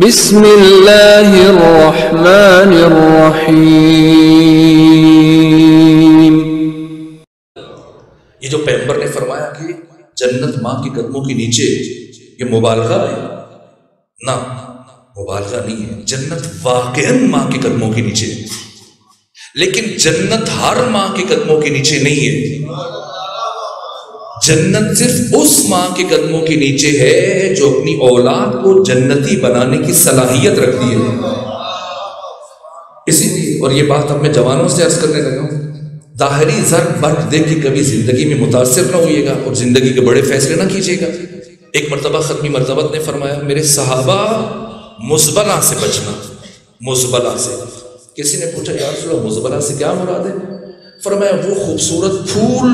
बिस्मिल्लाहिर्रहमानिर्रहीम। ये जो पैगंबर ने फरमाया कि जन्नत माँ के कदमों के नीचे, ये मुबालगा है ना, मुबालगा नहीं है। जन्नत वाकई माँ के कदमों के नीचे, लेकिन जन्नत हर माँ के कदमों के नीचे नहीं है। जन्नत सिर्फ उस माँ के कदमों के नीचे है जो अपनी औलाद को जन्नती बनाने की सलाहियत रखती है। इसीलिए, और ये बात अब मैं जवानों से अर्ज करने लगा हूँ, दाहरी जर्क बर्क देख के कभी जिंदगी में मुतासर ना होइएगा और जिंदगी के बड़े फैसले ना कीजिएगा। एक मरतबा खत्मी मरतबत ने फरमाया, मेरे सहाबा मुजबला से बचना। मुजबला से, किसी ने पूछा यार मुजबला से क्या मुराद है? फरमाया वो खूबसूरत फूल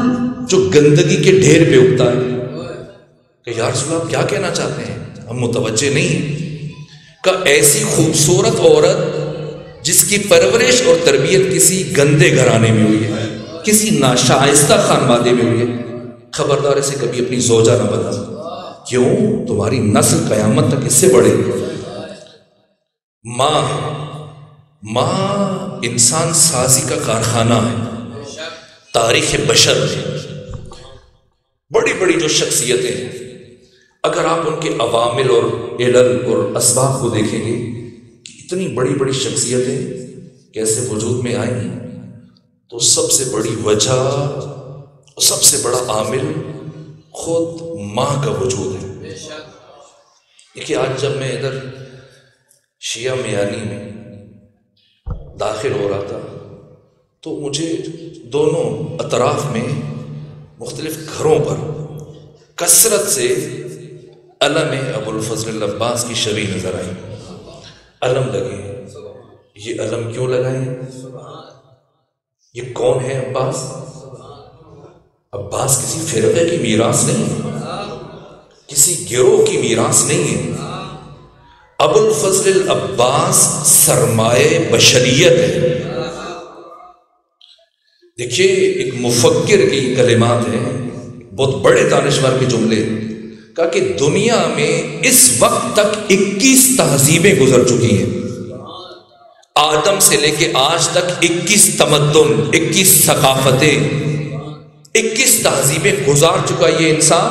जो गंदगी के ढेर पे उगता है। यार सुना क्या कहना चाहते हैं, हम मुतवज्जे नहीं हैं। का ऐसी खूबसूरत औरत जिसकी परवरिश और तरबियत किसी गंदे घराने में हुई है, किसी नाशाइस्ता खानवादे में हुई है, खबरदार ऐसे कभी अपनी जोजा ना बना। क्यों? तुम्हारी नस्ल कयामत तक इससे बढ़ेगी। माँ, माँ इंसान साजी का कारखाना है। तारीख बशर बड़ी बड़ी जो शख्सियतें हैं, अगर आप उनके अवामिल और इलल और असबाब को देखेंगे कि इतनी बड़ी बड़ी शख्सियतें कैसे वजूद में आई, तो सबसे बड़ी वजह और सबसे बड़ा आमिल खुद माँ का वजूद है। देखिए आज जब मैं इधर शिया मियानी में दाखिल हो रहा था तो मुझे दोनों अतराफ में मुख्तलिफ घरों पर कसरत से अलम अबुलफजल अब्बास की शबी नजर आई। अलम लगे, ये अलम क्यों लगाए? ये कौन है अब्बास? अब्बास किसी फिरके की मीरास नहीं है, किसी गिरोह की मीरास नहीं है। अबुलफजल अब्बास सरमाए बशरियत है। देखिए एक मुफक्किर की कलिमात है, बहुत बड़े दानिश्वर के जुमले, कहा कि दुनिया में इस वक्त तक 21 तहजीबें गुजर चुकी हैं। आदम से लेके आज तक 21 तमद्दुन, 21 सकाफतें, 21 तहजीबें गुजार चुका ये इंसान।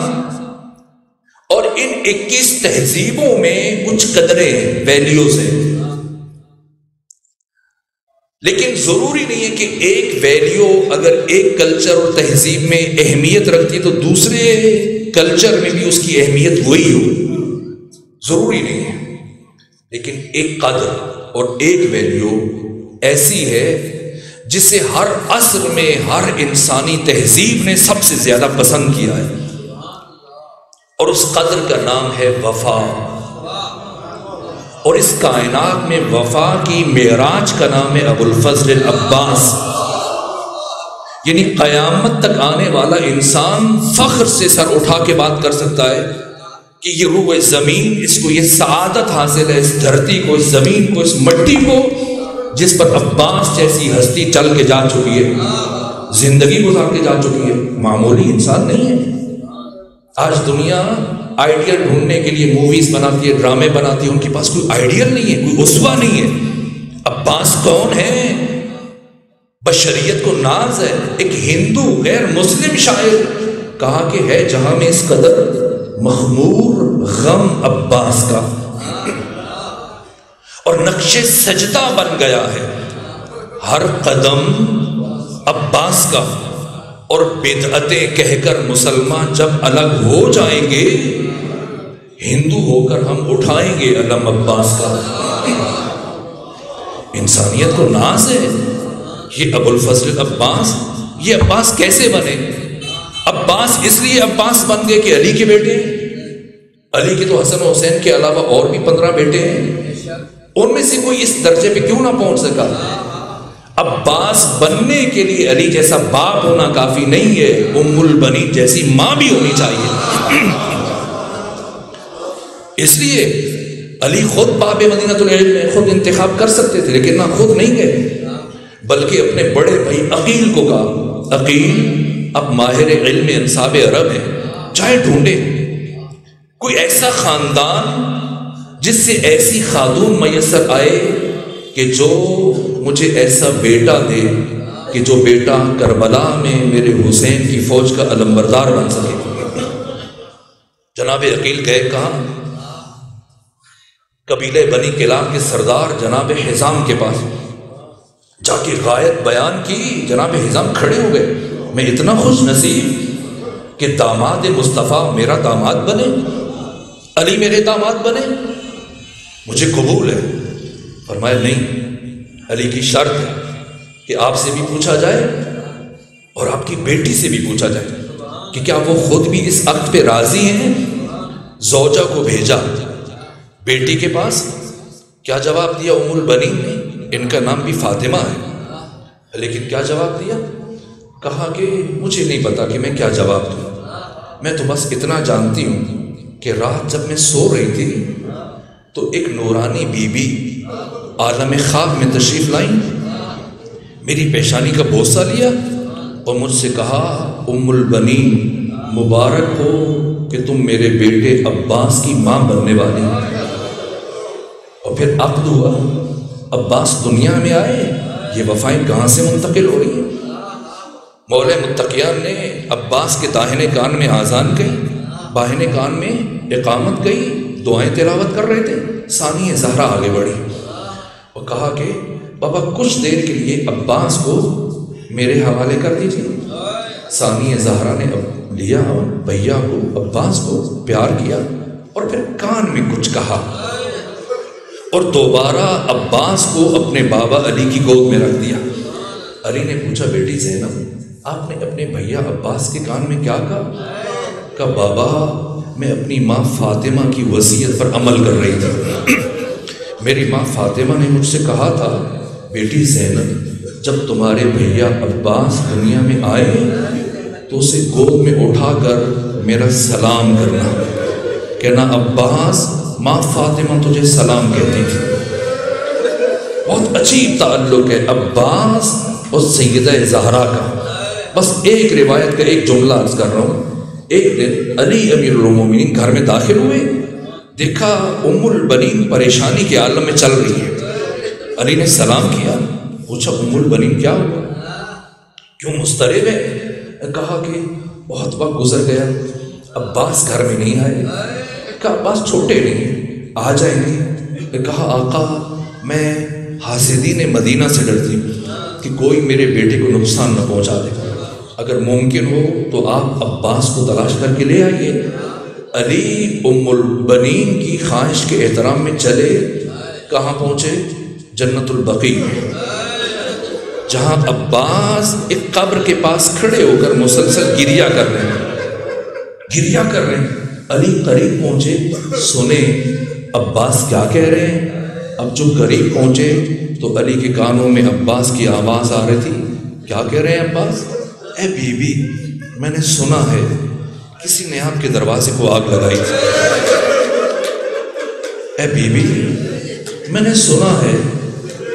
और इन 21 तहजीबों में कुछ कदरें हैं, वैल्यूज हैं, लेकिन जरूरी नहीं है कि एक वैल्यू अगर एक कल्चर और तहजीब में अहमियत रखती है तो दूसरे कल्चर में भी उसकी अहमियत वही हो, जरूरी नहीं है। लेकिन एक कदर और एक वैल्यू ऐसी है जिसे हर असर में हर इंसानी तहजीब ने सबसे ज्यादा पसंद किया है, और उस कदर का नाम है वफा। और इस कायनात में वफा की मेराज का नाम है अबुलफजल अब्बास। यानी कयामत तक आने वाला इंसान फख्र से सर उठा के बात कर सकता है कि ये रूह ज़मीन, इसको ये सआदत हासिल है, इस धरती को, इस ज़मीन को, इस मिट्टी को जिस पर अब्बास जैसी हस्ती चल के जा चुकी है, जिंदगी गुजार के जा चुकी है। मामूली इंसान नहीं है। आज दुनिया आइडियल ढूंढने के लिए मूवीज बनाती है, ड्रामे बनाती है, उनके पास कोई आइडियल नहीं है, कोई उसवा नहीं है। अब्बास कौन है? बशरियत को नाज है। एक हिंदू गैर मुस्लिम शायर कहा कि है जहां में इस कदर मखमूर गम अब्बास का, और नक्शे सजदा बन गया है हर कदम अब्बास का। और बिदअतें कहकर मुसलमान जब अलग हो जाएंगे, हिंदू होकर हम उठाएंगे अलम अब्बास का। इंसानियत को नाज है। ये अबुलफजल अब्बास, ये अब्बास कैसे बने? अब्बास इसलिए अब्बास बन गए कि अली के बेटे हैं। अली के तो हसन और हुसैन के अलावा और भी 15 बेटे हैं, उनमें से कोई इस दर्जे पे क्यों ना पहुंच सका? अब्बास बनने के लिए अली जैसा बाप होना काफी नहीं है, उम्मुल बनी जैसी माँ भी होनी चाहिए। इसलिए अली खुद बाप मदीनातुल इल्म में खुद इंतखाब कर सकते थे, लेकिन ना खुद नहीं गए, बल्कि अपने बड़े भाई अकील को कहा, अकील अब माहिर इल्म अंसाब अरब है, चाहे ढूंढे कोई ऐसा खानदान जिससे ऐसी खातून मयसर आए कि जो मुझे ऐसा बेटा दे कि जो बेटा करबला में मेरे हुसैन की फौज का अलमबरदार बन सके। जनाब अकील गए कहाँ? कबीले बनी किला के सरदार जनाब हिजाम के पास जाके गायत बयान की। जनाब हिजाम खड़े हो गए, मैं इतना खुश नसीब कि दामाद मुस्तफ़ा मेरा दामाद बने, अली मेरे दामाद बने, मुझे कबूल है। फरमाया नहीं, अली की शर्त है कि आपसे भी पूछा जाए और आपकी बेटी से भी पूछा जाए कि क्या वो खुद भी इस अक्द पे राजी हैं। जोजा को भेजा बेटी के पास, क्या जवाब दिया उम्मुल बनी ने, इनका नाम भी फातिमा है, लेकिन क्या जवाब दिया? कहा कि मुझे नहीं पता कि मैं क्या जवाब दूँ, मैं तो बस इतना जानती हूँ कि रात जब मैं सो रही थी तो एक नूरानी बीबी आलम ख्वाब में तशरीफ़ लाई, मेरी पेशानी का बोसा लिया और मुझसे कहा उम्मुल बनीन मुबारक हो कि तुम मेरे बेटे अब्बास की माँ बनने वाली। और फिर अब हुआ अब्बास दुनिया में आए, ये वफ़ाएँ कहाँ से मुंतकिल हो रही हैं। मौला मुत्तकियान ने अब्बास के दाहिने कान में आज़ान कही, बाहिने कान में इकामत कही, दुआएँ तिलावत कर रहे थे। सानिया जहरा आगे बढ़ी और कहा कि बाबा कुछ देर के लिए अब्बास को मेरे हवाले कर दीजिए। सानिया जहरा ने अब लिया और भैया को, अब्बास को प्यार किया और फिर कान में कुछ कहा और दोबारा अब्बास को अपने बाबा अली की गोद में रख दिया। अली ने पूछा बेटी जैनब आपने अपने भैया अब्बास के कान में क्या कहा? कहा बाबा मैं अपनी माँ फातिमा की वसीयत पर अमल कर रही थी, मेरी माँ फातिमा ने मुझसे कहा था बेटी जैनब जब तुम्हारे भैया अब्बास दुनिया में आए तो उसे गोद में उठाकर मेरा सलाम करना, कहना अब्बास माँ फातिमा तुझे सलाम कहती थी। बहुत अजीब ताल्लुक है अब्बास और सैयदह जहरा का। बस एक रिवायत का एक जुमला अर्ज कर रहा हूँ। एक दिन अली अमीरुल मोमिनीन घर में दाखिल हुए, देखा उम्मुल बनीन परेशानी के आलम में चल रही है। अली ने सलाम किया, पूछा उम्मुल बनीन क्या हुआ, क्यों मुस्तरब है? कहा कि बहुत वक्त गुजर गया, अब्बास घर में नहीं आए। कहा अब्बास छोटे नहीं हैं, आ जाएंगे। कहा आका मैं हासिदीन मदीना से डरती हूँ कि कोई मेरे बेटे को नुकसान न पहुँचा दे, अगर मुमकिन हो तो आप अब्बास को तलाश करके ले आइए। अली उम्मुल बनीन की ख्वाहिश के एहतराम में चले, कहाँ पहुँचे? जन्नतुल बकी, जहाँ अब्बास एक कब्र के पास खड़े होकर मुसलसल गिरिया कर रहे हैं। अली करीब पहुँचे, सुने अब्बास क्या कह रहे हैं। अब जो करीब पहुँचे तो अली के कानों में अब्बास की आवाज़ आ रही थी, क्या कह रहे हैं अब्बास? ए बीबी मैंने सुना है किसी ने आपके दरवाजे को आग लगाई थी। ए बीबी मैंने सुना है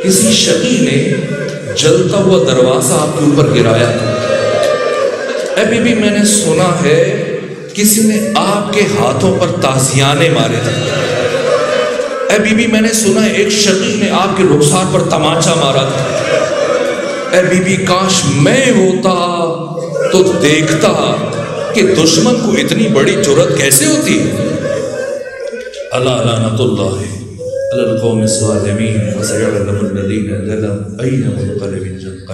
किसी शकी ने जलता हुआ दरवाज़ा आपके ऊपर गिराया था। बीबी मैंने सुना है किसी ने आपके हाथों पर ताजियाने मारे थे। बीबी मैंने सुना है एक शकी ने आपके रुखसार पर तमाचा मारा था। बीबी काश मैं होता तो देखता कि दुश्मन को इतनी बड़ी जुर्रत कैसे होती। अला लानतुल्लाह अलल कौम सवालिमीन वसयअलमु अल्लज़ीन ज़लमू अय्न मुनक़लबिन।